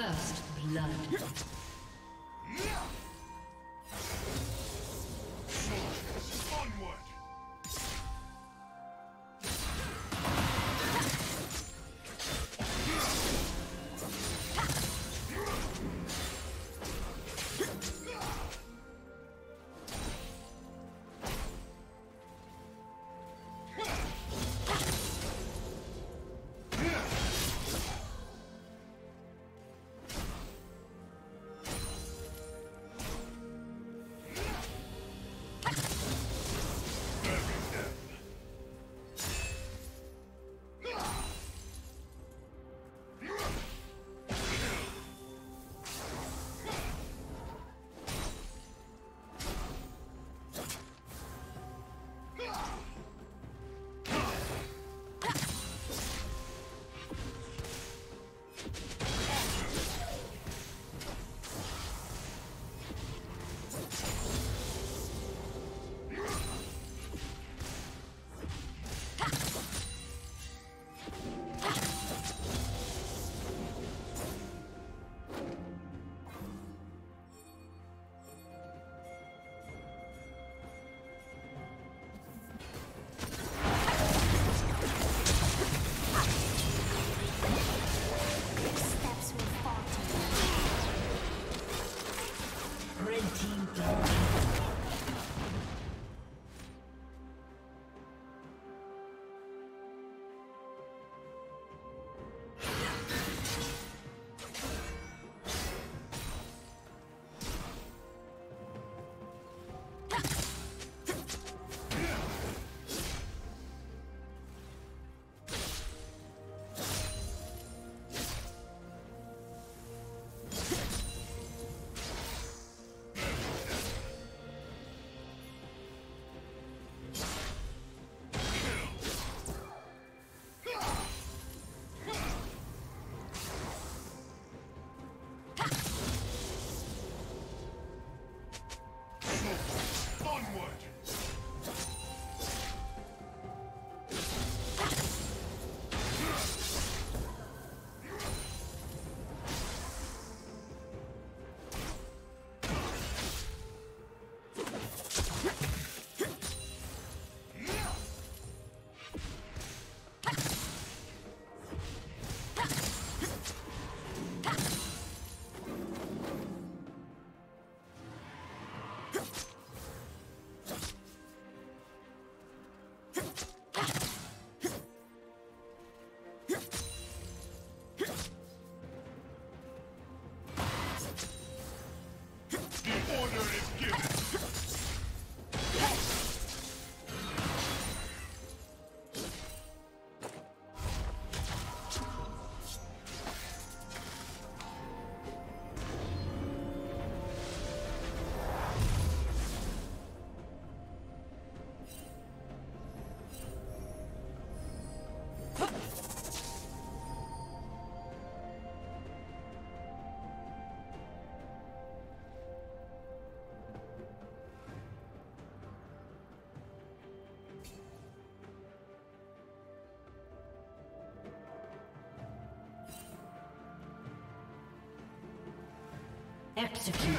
First blood. Executed.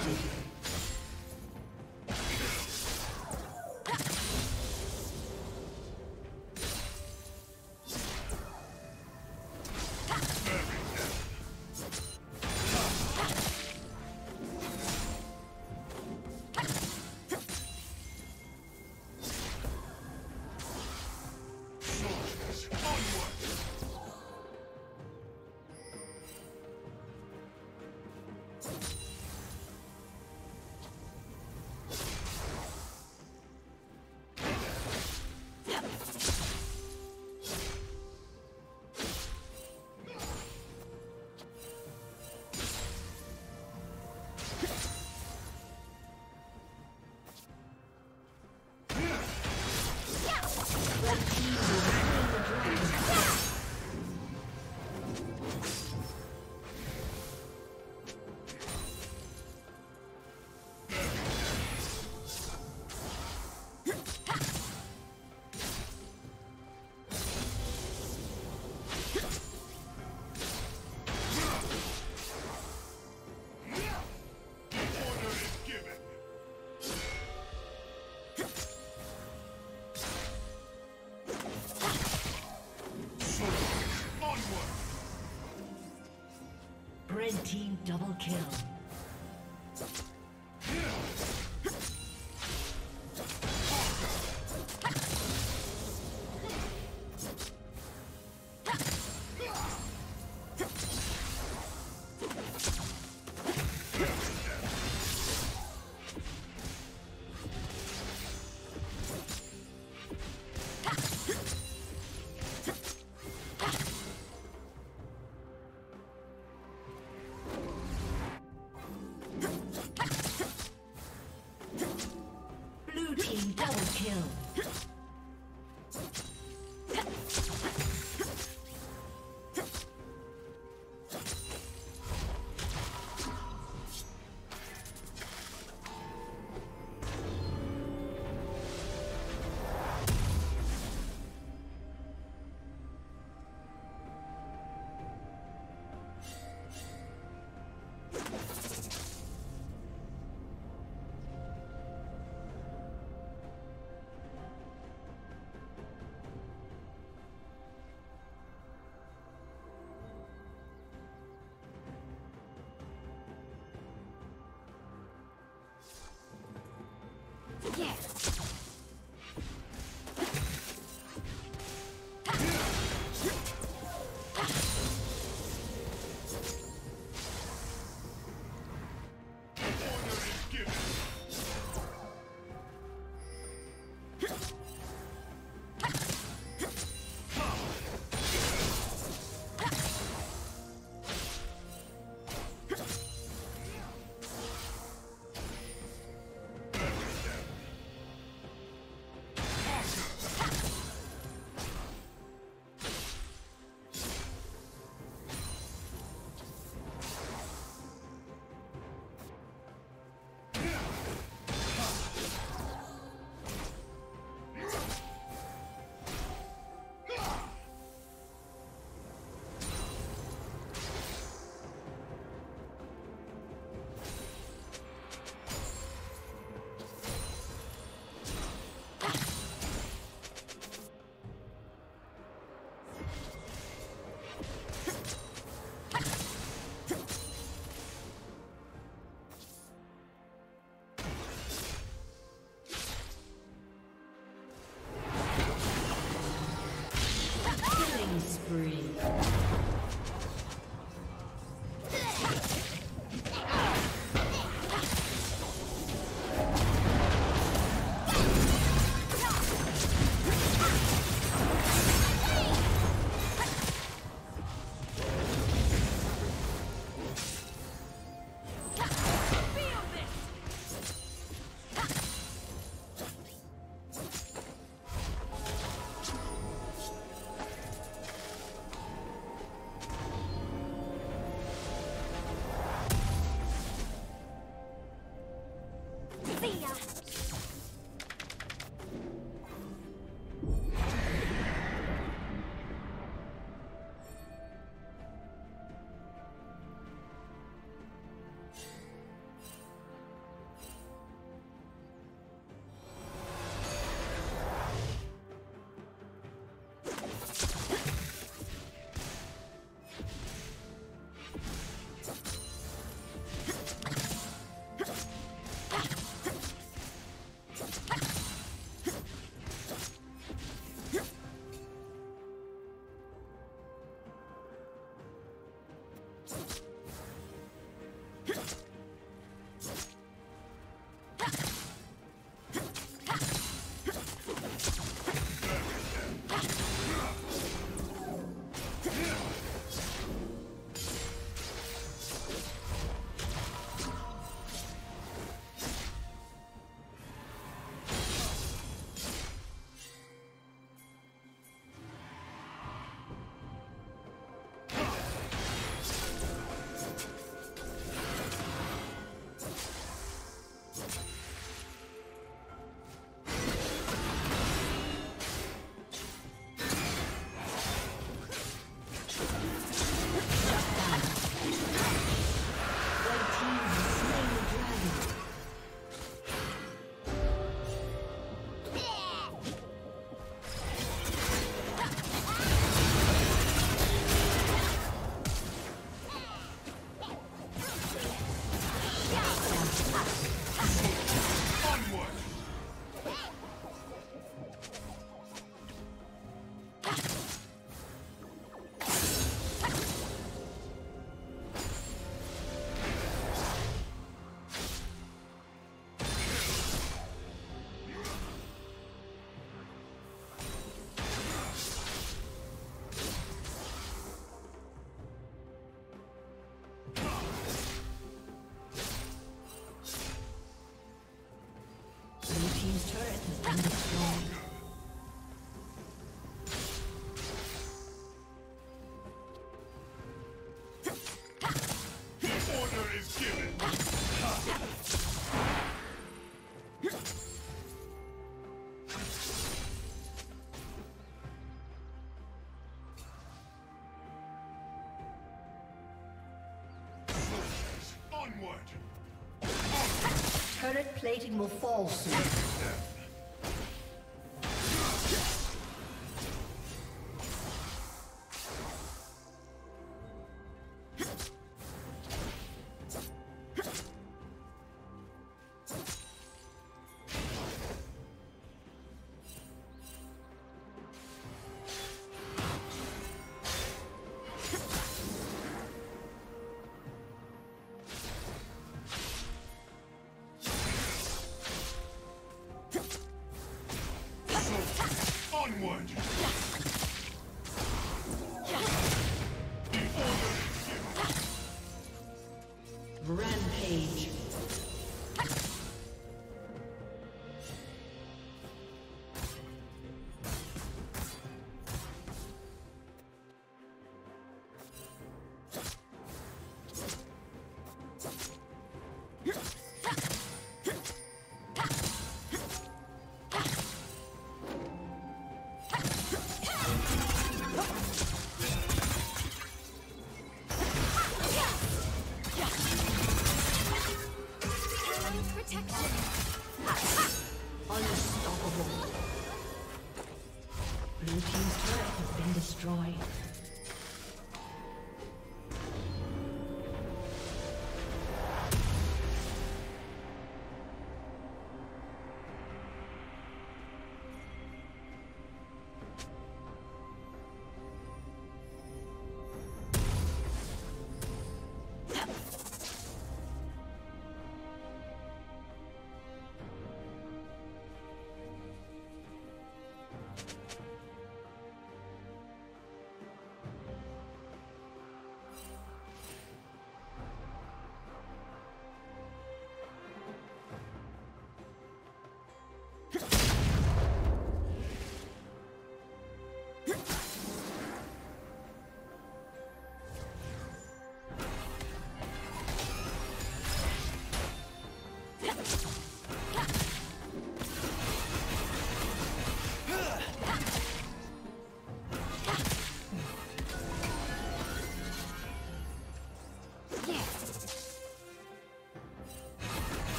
Turret plating will fall soon.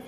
Red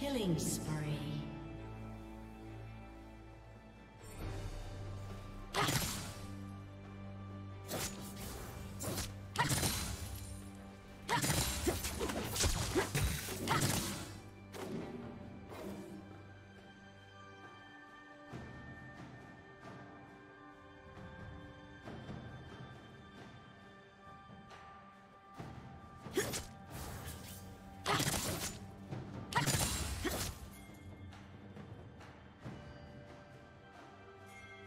Killing spree. Blue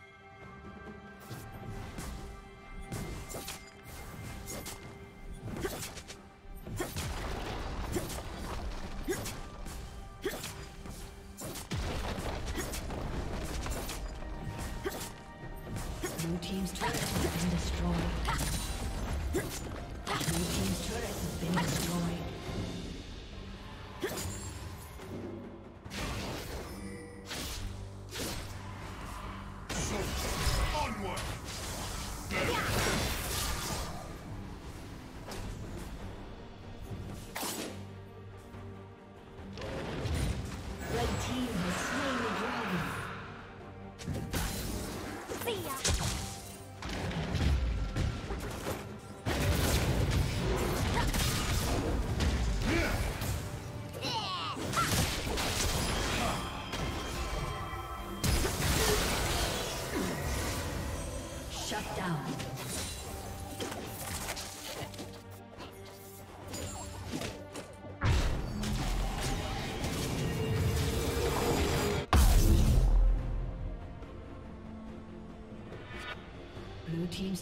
team's turret has been destroyed. Blue team's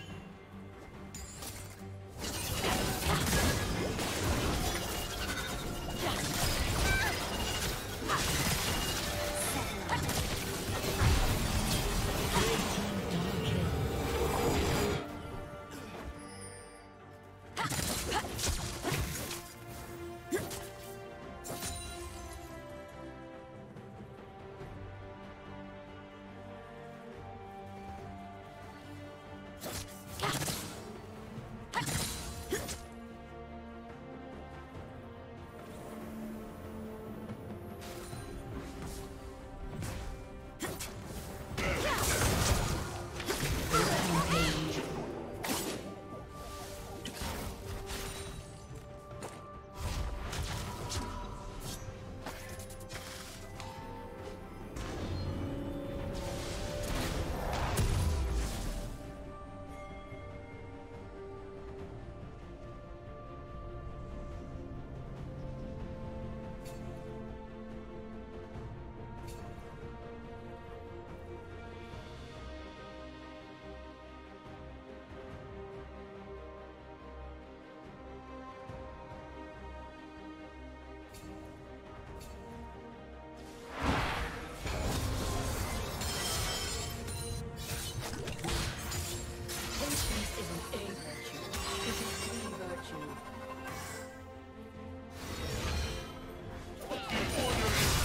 Blue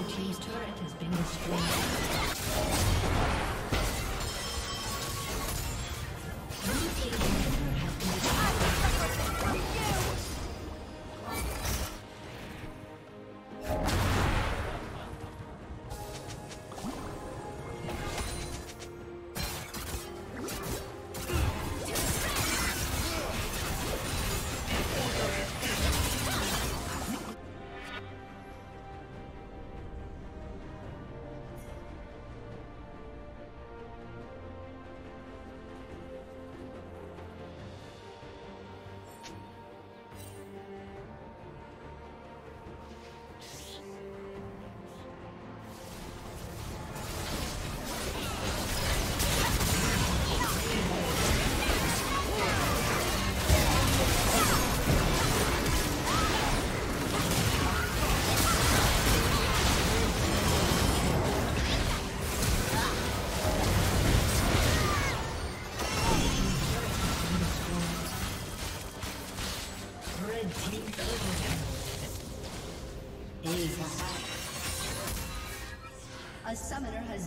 team's turret has been destroyed. A summoner has